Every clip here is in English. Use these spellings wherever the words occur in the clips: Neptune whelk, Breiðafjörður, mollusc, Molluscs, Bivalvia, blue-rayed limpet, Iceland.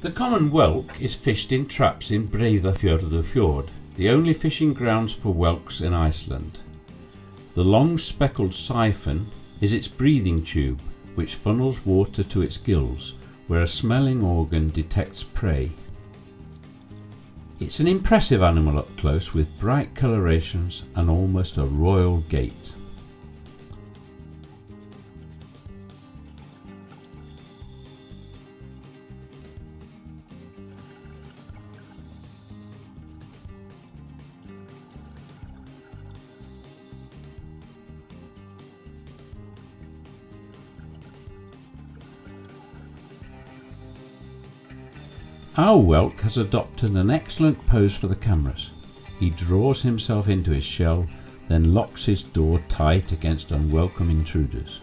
The common whelk is fished in traps in Breiðafjörður fjord, the only fishing grounds for whelks in Iceland. The long speckled siphon is its breathing tube, which funnels water to its gills, where a smelling organ detects prey. It's an impressive animal up close, with bright colorations and almost a royal gait. Our whelk has adopted an excellent pose for the cameras. He draws himself into his shell, then locks his door tight against unwelcome intruders.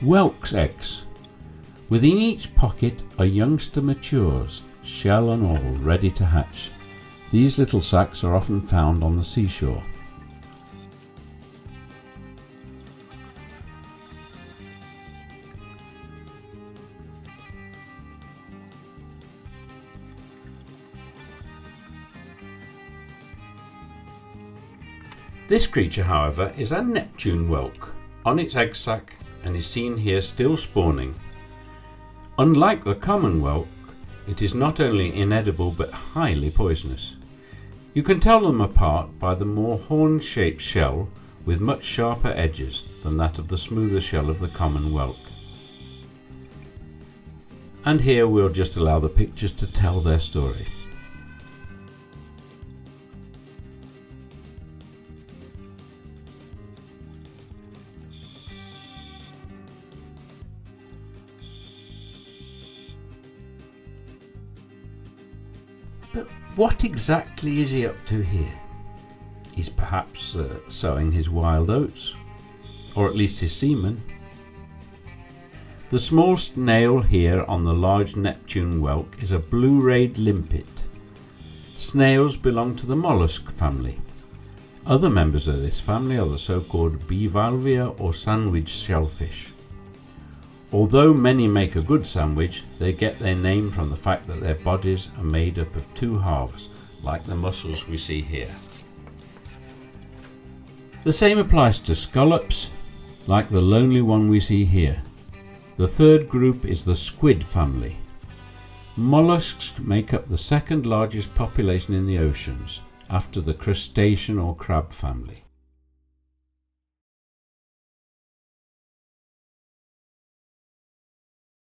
Whelk's eggs. Within each pocket, a youngster matures, shell and all, ready to hatch. These little sacks are often found on the seashore. This creature, however, is a Neptune whelk, on its egg sac, and is seen here still spawning. Unlike the common whelk, it is not only inedible but highly poisonous. You can tell them apart by the more horn-shaped shell with much sharper edges than that of the smoother shell of the common whelk. And here we'll just allow the pictures to tell their story. But what exactly is he up to here? He's perhaps sowing his wild oats, or at least his semen. The small snail here on the large Neptune whelk is a blue-rayed limpet. Snails belong to the mollusc family. Other members of this family are the so-called Bivalvia or sandwich shellfish. Although many make a good sandwich, they get their name from the fact that their bodies are made up of two halves, like the mussels we see here. The same applies to scallops, like the lonely one we see here. The third group is the squid family. Molluscs make up the second largest population in the oceans, after the crustacean or crab family.